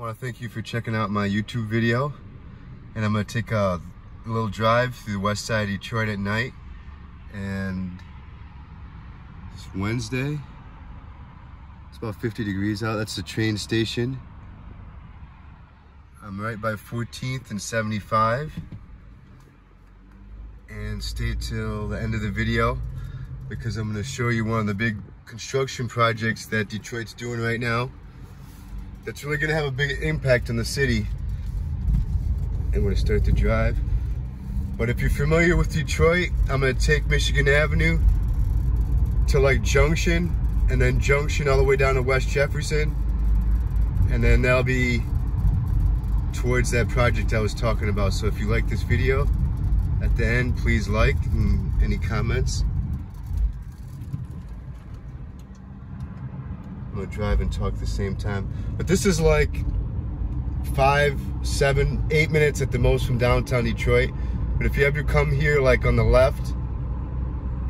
I want to thank you for checking out my YouTube video, and I'm going to take a little drive through the west side of Detroit at night. And it's Wednesday, it's about 50 degrees out. That's the train station. I'm right by 14th and 75, and stay till the end of the video because I'm going to show you one of the big construction projects that Detroit's doing right now. That's really gonna have a big impact on the city. I'm gonna start the drive. But if you're familiar with Detroit, I'm gonna take Michigan Avenue to like Junction, and then Junction all the way down to West Jefferson. And then that'll be towards that project I was talking about. So if you like this video, at the end, please like, and any comments. I'm gonna drive and talk at the same time. But this is like 5, 7, 8 minutes at the most from downtown Detroit. But if you ever come here, like on the left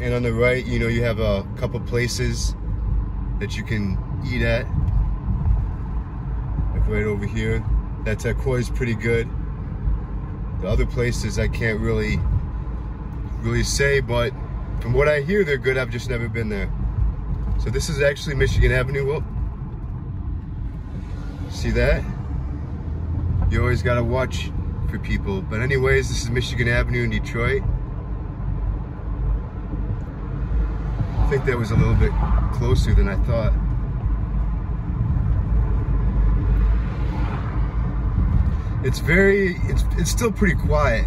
and on the right, you know, you have a couple places that you can eat at. Like right over here, that taco is pretty good. The other places I can't really say, but from what I hear, they're good. I've just never been there. So this is actually Michigan Avenue. Whoop. See that? You always gotta watch for people. But anyways, this is Michigan Avenue in Detroit. I think that was a little bit closer than I thought. It's it's still pretty quiet.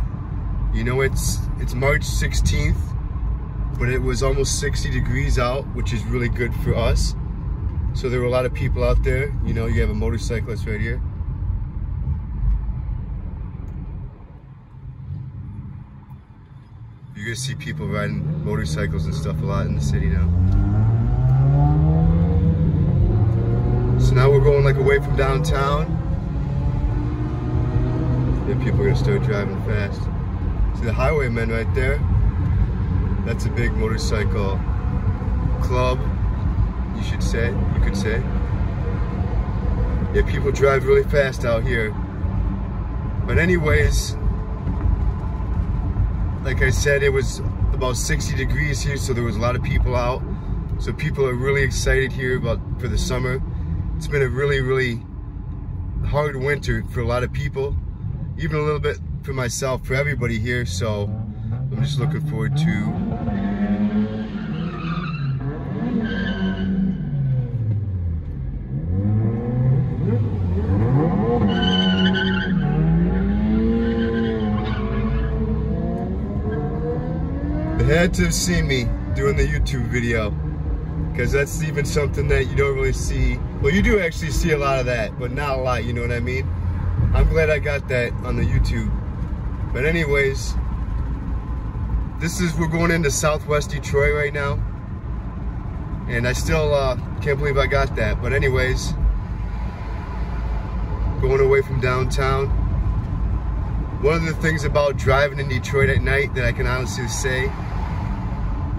You know, it's March 16th. But it was almost 60 degrees out, which is really good for us. So there were a lot of people out there. You know, you have a motorcyclist right here. You're gonna see people riding motorcycles and stuff a lot in the city now. So now we're going like away from downtown. And people are gonna start driving fast. See the highwaymen right there? That's a big motorcycle club, you should say, you could say. Yeah, people drive really fast out here. But anyways, like I said, it was about 60 degrees here, so there was a lot of people out. So people are really excited here for the summer. It's been a really hard winter for a lot of people, even a little bit for myself, for everybody here, so I'm just looking forward to they had to have seen me doing the YouTube video, because that's even something that you don't really see. Well, you do actually see a lot of that, but not a lot, you know what I mean? I'm glad I got that on the YouTube. But anyways, we're going into Southwest Detroit right now. And I still can't believe I got that. But anyways, going away from downtown. One of the things about driving in Detroit at night that I can honestly say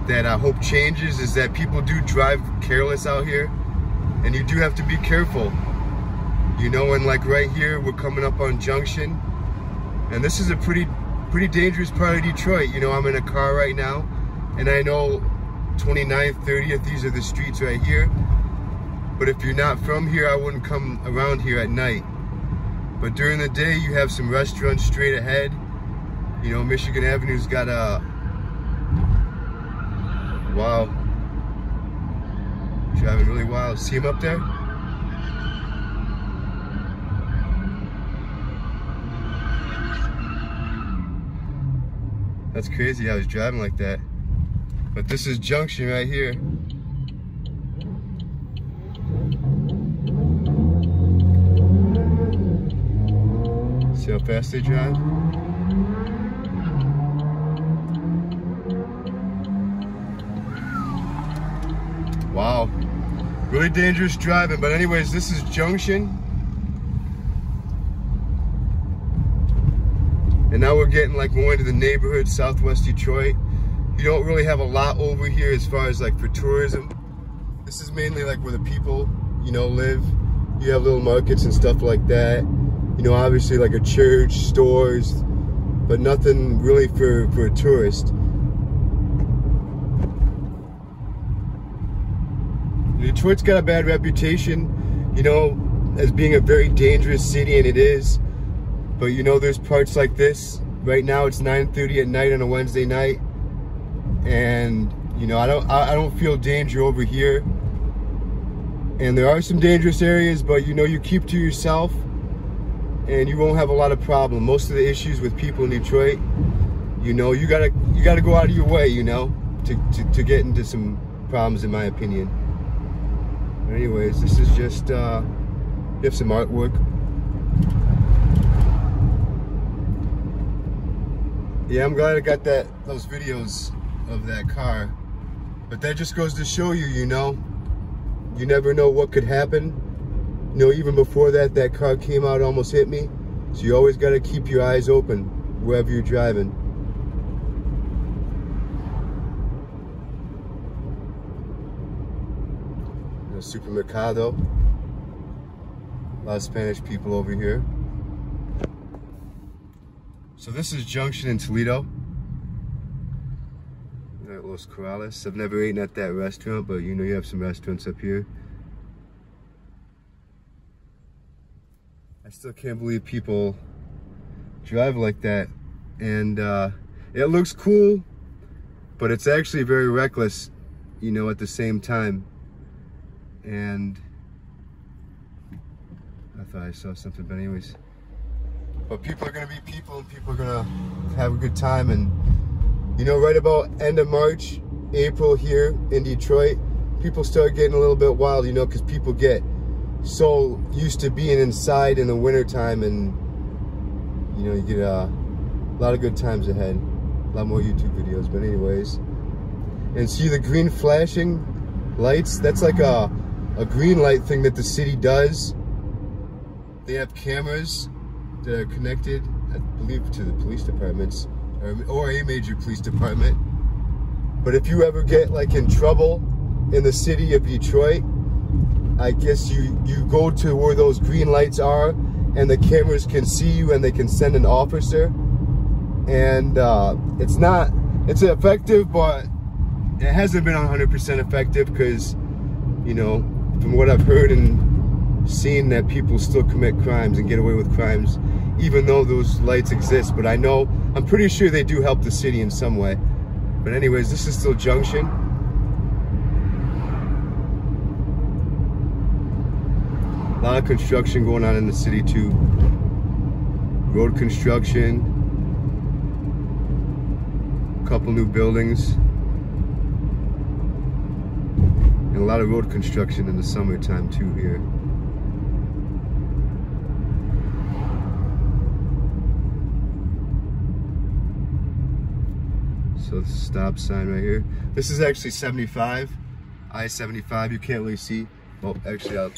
that I hope changes is that people do drive careless out here, and you do have to be careful. You know, and like right here, we're coming up on Junction, and this is a pretty dangerous part of Detroit. You know, I'm in a car right now, and I know 29th, 30th, these are the streets right here. But if you're not from here, I wouldn't come around here at night. But during the day, you have some restaurants straight ahead. You know, Michigan Avenue's got a, wow, driving really wild. See him up there? That's crazy, I was driving like that. But this is Junction right here. See how fast they drive? Wow, really dangerous driving. But anyways, this is Junction. And now we're getting like more into the neighborhood, Southwest Detroit. You don't really have a lot over here as far as like for tourism. This is mainly like where the people, you know, live. You have little markets and stuff like that. You know, obviously like a church, stores, but nothing really for a tourist. Detroit's got a bad reputation, you know, as being a very dangerous city, and it is. But you know, there's parts like this. Right now it's 9:30 at night on a Wednesday night, and you know, I don't feel danger over here. And there are some dangerous areas, but you know, you keep to yourself and you won't have a lot of problem. Most of the issues with people in Detroit, you know, you gotta go out of your way, you know, to get into some problems, in my opinion. But anyways, this is just we have some artwork. Yeah, I'm glad I got those videos of that car. But that just goes to show you, you know, you never know what could happen. You know, even before that, that car came out, almost hit me. So you always gotta keep your eyes open wherever you're driving. The supermercado. A lot of Spanish people over here. So this is Junction in Toledo. We're at Los Corrales. I've never eaten at that restaurant, but you know, you have some restaurants up here. I still can't believe people drive like that. And it looks cool, but it's actually very reckless, you know, at the same time. And I thought I saw something, but anyways. But people are gonna be people, and people are gonna have a good time. And you know, right about end of March, April here in Detroit, people start getting a little bit wild, you know, because people get so used to being inside in the wintertime, and you know, you get a lot of good times ahead. A lot more YouTube videos, but anyways. And see the green flashing lights? That's like a green light thing that the city does. They have cameras that are connected, I believe, to the police departments, or a major police department. But if you ever get like in trouble in the city of Detroit, I guess you go to where those green lights are, and the cameras can see you, and they can send an officer. And it's effective, but it hasn't been 100% effective, because you know, from what I've heard and seen, that people still commit crimes and get away with crimes, even though those lights exist. But I'm pretty sure they do help the city in some way. But anyways, this is still Junction. A lot of construction going on in the city too. Road construction. A couple new buildings. And a lot of road construction in the summertime too here. So this stop sign right here. This is actually 75, I-75. You can't really see. Oh, actually, I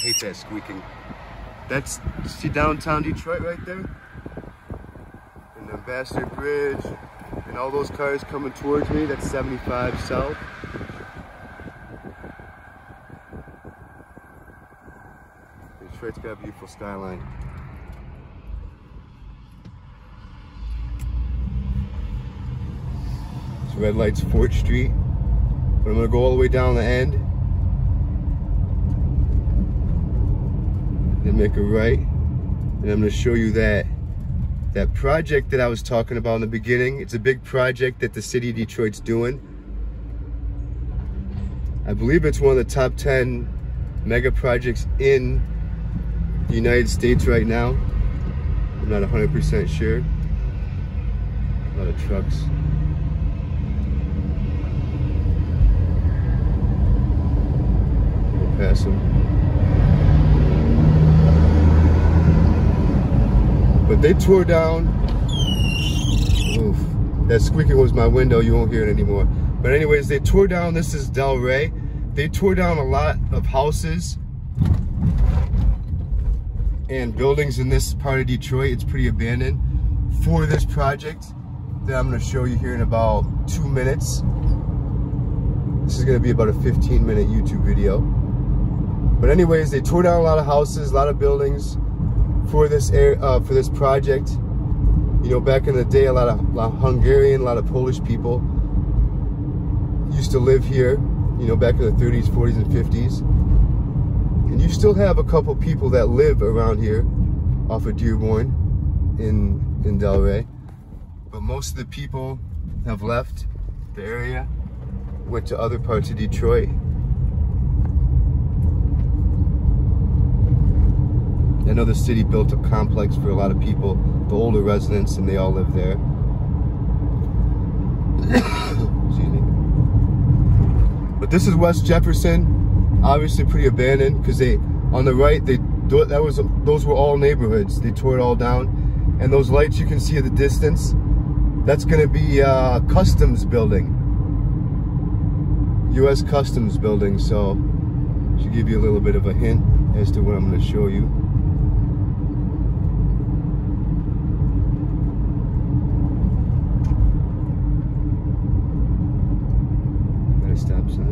hate that squeaking. That's, see downtown Detroit right there? And the Ambassador Bridge, and all those cars coming towards me. That's 75 South. Detroit's got a beautiful skyline. Red light's 4th Street, but I'm gonna go all the way down the end, then make a right, and I'm gonna show you that project that I was talking about in the beginning. It's a big project that the city of Detroit's doing. I believe it's one of the top 10 mega projects in the United States right now. I'm not 100% sure. A lot of trucks. But they tore down. Oof, that squeaking was my window. You won't hear it anymore. But anyways, they tore down. This is Del Rey. They tore down a lot of houses and buildings in this part of Detroit. It's pretty abandoned for this project that I'm going to show you here in about 2 minutes. This is going to be about a 15-minute YouTube video. But anyways, they tore down a lot of houses, a lot of buildings for this project. You know, back in the day, a lot of Hungarian, a lot of Polish people used to live here, you know, back in the 30s, 40s, and 50s. And you still have a couple people that live around here off of Dearborn in Delray. But most of the people have left the area, went to other parts of Detroit. I know the city built a complex for a lot of people, the older residents, and they all live there. Excuse me. But this is West Jefferson, obviously pretty abandoned, because they, on the right, those were all neighborhoods. They tore it all down. And those lights you can see at the distance, that's gonna be Customs building. US Customs building, so should give you a little bit of a hint as to what I'm gonna show you. Stop sign.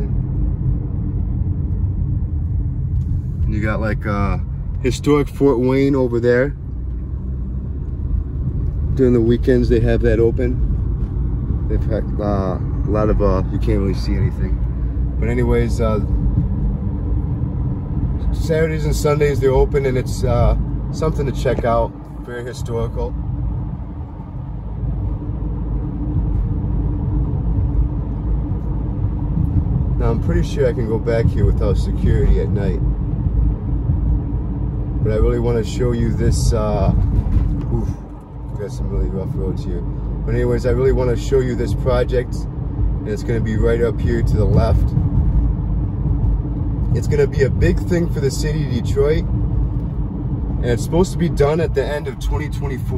And you got like historic Fort Wayne over there. During the weekends they have that open. They've had a lot of you can't really see anything. But anyways, Saturdays and Sundays they're open, and it's something to check out. Very historical. Now, I'm pretty sure I can go back here without security at night. But I really want to show you this, oof, we've got some really rough roads here. But anyways, I really want to show you this project. And it's going to be right up here to the left. It's going to be a big thing for the city of Detroit. And it's supposed to be done at the end of 2024.